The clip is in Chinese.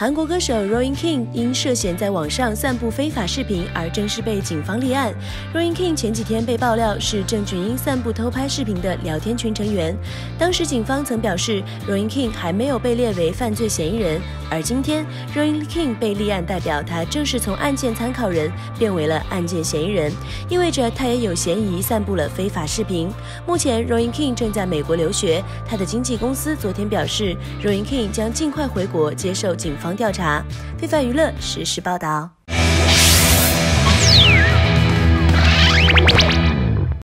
韩国歌手 Roy Kim 因涉嫌在网上散布非法视频而正式被警方立案。Roy Kim 前几天被爆料是郑俊英散布偷拍视频的聊天群成员，当时警方曾表示 Roy Kim 还没有被列为犯罪嫌疑人，而今天 Roy Kim 被立案，代表他正式从案件参考人变为了案件嫌疑人，意味着他也有嫌疑散布了非法视频。目前 Roy Kim 正在美国留学，他的经纪公司昨天表示 Roy Kim 将尽快回国接受警方调查。非凡娱乐实时报道。